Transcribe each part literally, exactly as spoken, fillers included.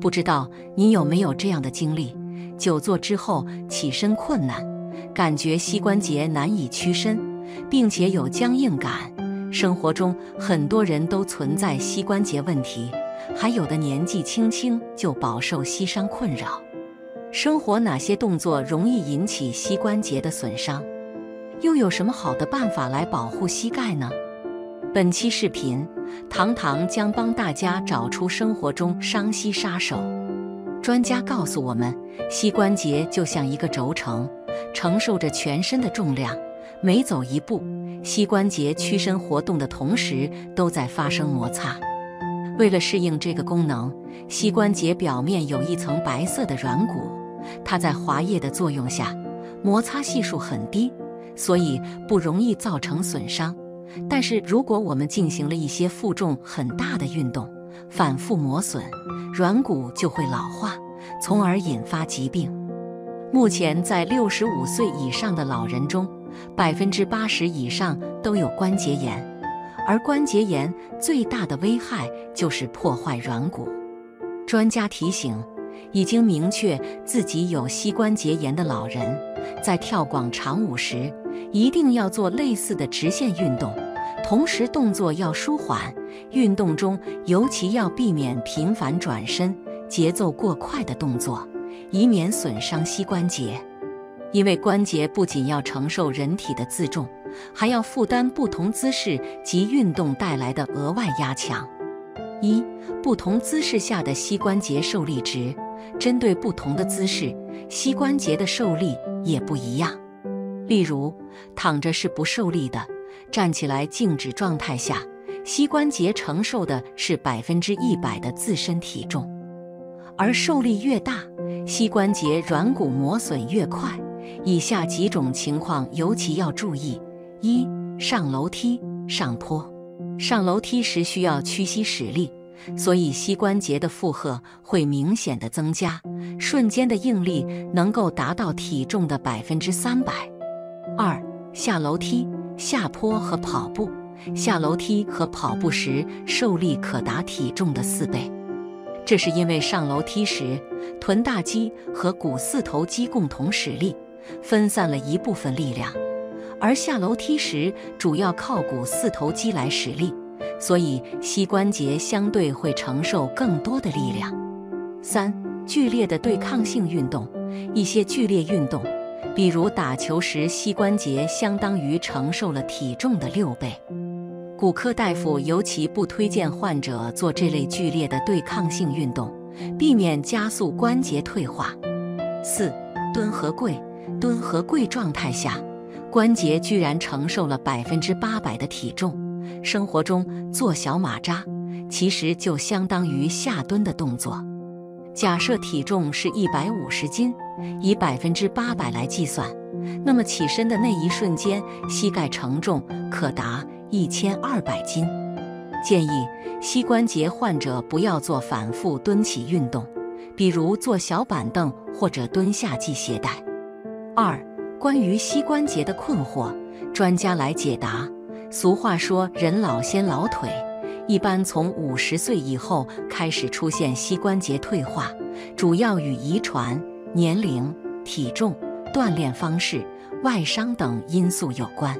不知道您有没有这样的经历？久坐之后起身困难，感觉膝关节难以屈伸，并且有僵硬感。生活中很多人都存在膝关节问题，还有的年纪轻轻就饱受膝伤困扰。生活哪些动作容易引起膝关节的损伤？又有什么好的办法来保护膝盖呢？本期视频，唐唐将帮大家找出生活中伤膝杀手。专家告诉我们，膝关节就像一个轴承，承受着全身的重量，每走一步，膝关节屈伸活动的同时都在发生摩擦。为了适应这个功能，膝关节表面有一层白色的软骨，它在滑液的作用下，摩擦系数很低，所以不容易造成损伤。但是如果我们进行了一些负重很大的运动，反复磨损，软骨就会老化，从而引发疾病。目前在六十五岁以上的老人中， 百分之八十 以上都有关节炎，而关节炎最大的危害就是破坏软骨。专家提醒，已经明确自己有膝关节炎的老人，在跳广场舞时一定要做类似的直线运动，同时动作要舒缓。运动中尤其要避免频繁转身、节奏过快的动作，以免损伤膝关节。因为关节不仅要承受人体的自重，还要负担不同姿势及运动带来的额外压强。一、不同姿势下的膝关节受力值。针对不同的姿势，膝关节的受力也不一样。例如，躺着是不受力的，站起来静止状态下，膝关节承受的是 百分之百 的自身体重。而受力越大，膝关节软骨磨损越快。以下几种情况尤其要注意：一、上楼梯、上坡。上楼梯时需要屈膝使力，所以膝关节的负荷会明显的增加，瞬间的应力能够达到体重的 百分之三百。二、下楼梯、下坡和跑步。下楼梯和跑步时受力可达体重的四倍，这是因为上楼梯时臀大肌和股四头肌共同使力，分散了一部分力量，而下楼梯时主要靠股四头肌来使力，所以膝关节相对会承受更多的力量。三、剧烈的对抗性运动。一些剧烈运动，比如打球时，膝关节相当于承受了体重的六倍。骨科大夫尤其不推荐患者做这类剧烈的对抗性运动，避免加速关节退化。四、蹲和跪。蹲和跪状态下，关节居然承受了 百分之八百 的体重。生活中做小马扎，其实就相当于下蹲的动作。假设体重是一百五十斤，以 百分之八百 来计算，那么起身的那一瞬间，膝盖承重可达一千二百斤。建议膝关节患者不要做反复蹲起运动，比如坐小板凳或者蹲下系鞋带。二、关于膝关节的困惑，专家来解答。俗话说人老先老腿，一般从五十岁以后开始出现膝关节退化，主要与遗传、年龄、体重、锻炼方式、外伤等因素有关。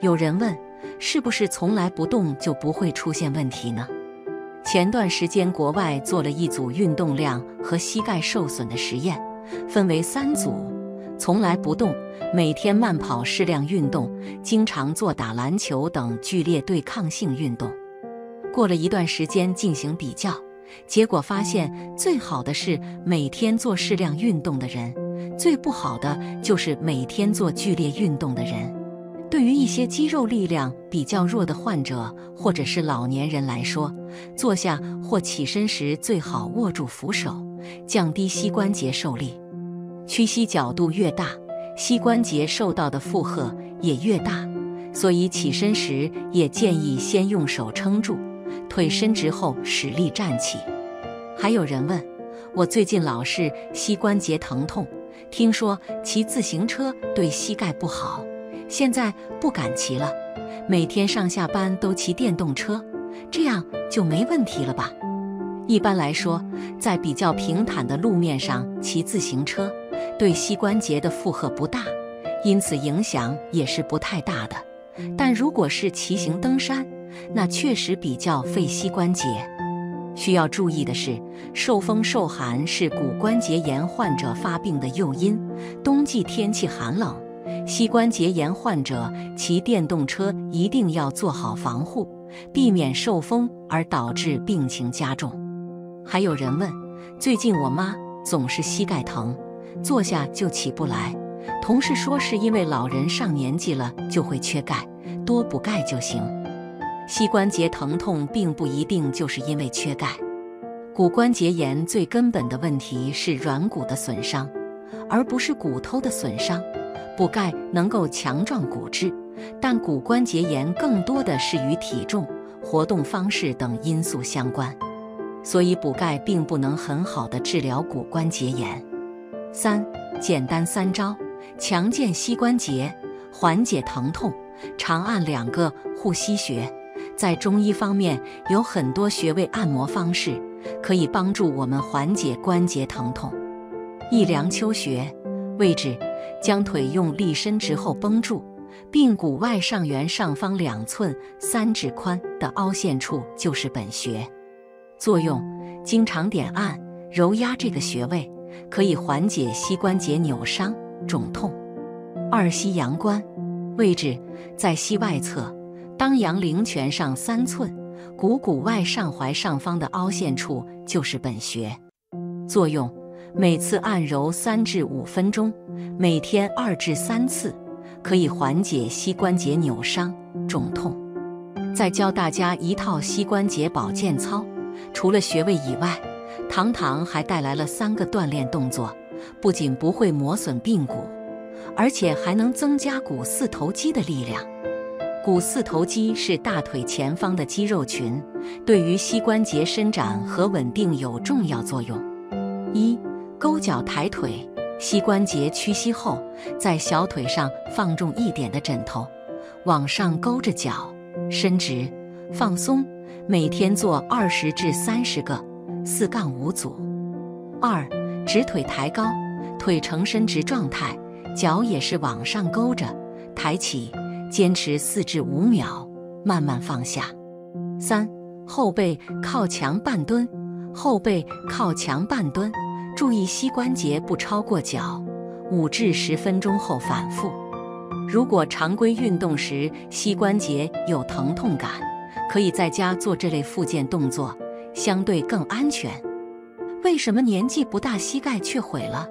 有人问，是不是从来不动就不会出现问题呢？前段时间国外做了一组运动量和膝盖受损的实验，分为三组：从来不动、每天慢跑适量运动、经常做打篮球等剧烈对抗性运动。过了一段时间进行比较，结果发现最好的是每天做适量运动的人，最不好的就是每天做剧烈运动的人。对于一些肌肉力量比较弱的患者或者是老年人来说，坐下或起身时最好握住扶手，降低膝关节受力。屈膝角度越大，膝关节受到的负荷也越大，所以起身时也建议先用手撑住，腿伸直后使力站起。还有人问，我最近老是膝关节疼痛，听说骑自行车对膝盖不好，现在不敢骑了，每天上下班都骑电动车，这样就没问题了吧？一般来说，在比较平坦的路面上骑自行车，对膝关节的负荷不大，因此影响也是不太大的。但如果是骑行登山，那确实比较费膝关节。需要注意的是，受风受寒是骨关节炎患者发病的诱因。冬季天气寒冷，膝关节炎患者骑电动车一定要做好防护，避免受风而导致病情加重。还有人问，最近我妈总是膝盖疼，坐下就起不来。同事说是因为老人上年纪了就会缺钙，多补钙就行。膝关节疼痛并不一定就是因为缺钙，骨关节炎最根本的问题是软骨的损伤，而不是骨头的损伤。补钙能够强壮骨质，但骨关节炎更多的是与体重、活动方式等因素相关，所以补钙并不能很好的治疗骨关节炎。三、简单三招强健膝关节，缓解疼痛。长按两个护膝穴，在中医方面有很多穴位按摩方式，可以帮助我们缓解关节疼痛。一、梁丘穴位置，将腿用力伸直后绷住，髌骨外上缘上方两寸三指宽的凹陷处就是本穴。作用：经常点按、揉压这个穴位，可以缓解膝关节扭伤、肿痛。二、膝阳关位置，在膝外侧当阳陵泉上三寸，股骨外上踝上方的凹陷处就是本穴。作用：每次按揉三至五分钟，每天二至三次，可以缓解膝关节扭伤、肿痛。再教大家一套膝关节保健操，除了穴位以外，糖糖还带来了三个锻炼动作，不仅不会磨损髌骨，而且还能增加股四头肌的力量。股四头肌是大腿前方的肌肉群，对于膝关节伸展和稳定有重要作用。一、勾脚抬腿，膝关节屈膝后，在小腿上放重一点的枕头，往上勾着脚，伸直，放松，每天做二十至三十个，四杠五组。二、直腿抬高，腿呈伸直状态，脚也是往上勾着，抬起，坚持四至五秒，慢慢放下。三、后背靠墙半蹲，后背靠墙半蹲，注意膝关节不超过脚，五至十分钟后反复。如果常规运动时膝关节有疼痛感，可以在家做这类复健动作，相对更安全。为什么年纪不大膝盖却毁了？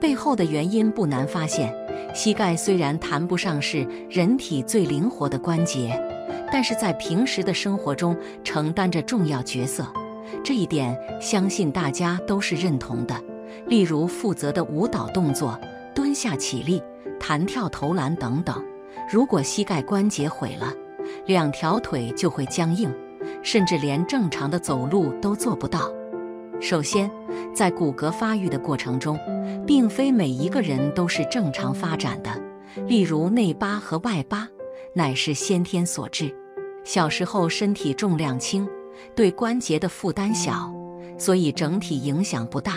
背后的原因不难发现，膝盖虽然谈不上是人体最灵活的关节，但是在平时的生活中承担着重要角色，这一点相信大家都是认同的。例如负责的舞蹈动作、蹲下起立、弹跳投篮等等，如果膝盖关节毁了，两条腿就会僵硬，甚至连正常的走路都做不到。首先，在骨骼发育的过程中，并非每一个人都是正常发展的，例如内八和外八乃是先天所致。小时候身体重量轻，对关节的负担小，所以整体影响不大。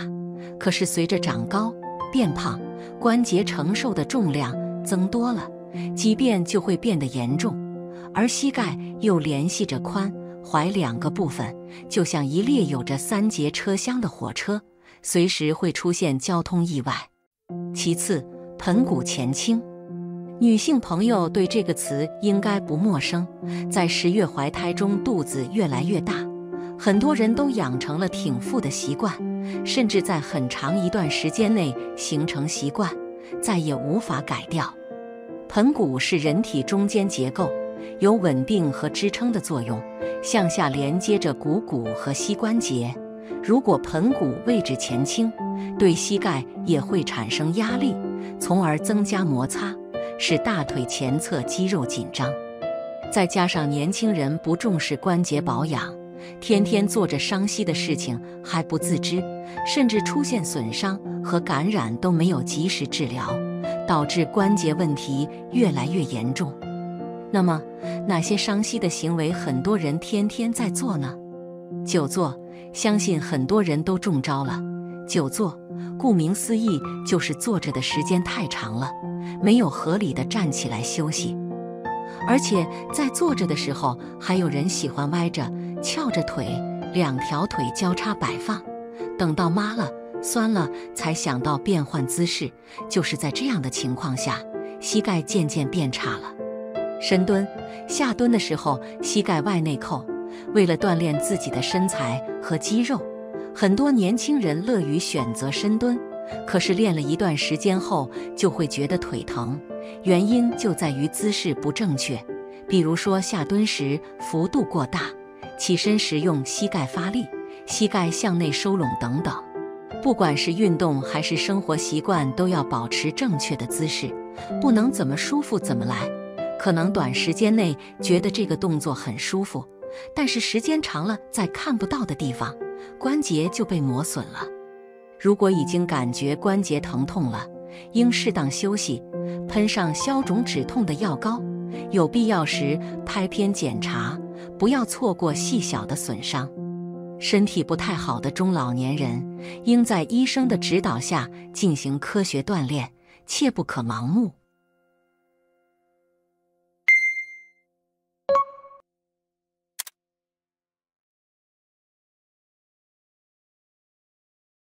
可是随着长高、变胖，关节承受的重量增多了，疾病就会变得严重。而膝盖又联系着髋、踝两个部分，就像一列有着三节车厢的火车，随时会出现交通意外。其次，盆骨前倾，女性朋友对这个词应该不陌生。在十月怀胎中，肚子越来越大，很多人都养成了挺腹的习惯，甚至在很长一段时间内形成习惯，再也无法改掉。盆骨是人体中间结构，有稳定和支撑的作用，向下连接着股骨和膝关节。如果盆骨位置前倾，对膝盖也会产生压力，从而增加摩擦，使大腿前侧肌肉紧张。再加上年轻人不重视关节保养，天天做着伤膝的事情还不自知，甚至出现损伤和感染都没有及时治疗，导致关节问题越来越严重。那么哪些伤膝的行为很多人天天在做呢？久坐相信很多人都中招了。久坐，顾名思义就是坐着的时间太长了，没有合理的站起来休息。而且在坐着的时候，还有人喜欢歪着、翘着腿，两条腿交叉摆放，等到麻了、酸了才想到变换姿势。就是在这样的情况下，膝盖渐渐变差了。深蹲，下蹲的时候膝盖外内扣。为了锻炼自己的身材和肌肉，很多年轻人乐于选择深蹲，可是练了一段时间后就会觉得腿疼，原因就在于姿势不正确，比如说下蹲时幅度过大，起身时用膝盖发力，膝盖向内收拢等等。不管是运动还是生活习惯，都要保持正确的姿势，不能怎么舒服怎么来。可能短时间内觉得这个动作很舒服，但是时间长了，在看不到的地方，关节就被磨损了。如果已经感觉关节疼痛了，应适当休息，喷上消肿止痛的药膏，有必要时拍片检查，不要错过细小的损伤。身体不太好的中老年人，应在医生的指导下进行科学锻炼，切不可盲目。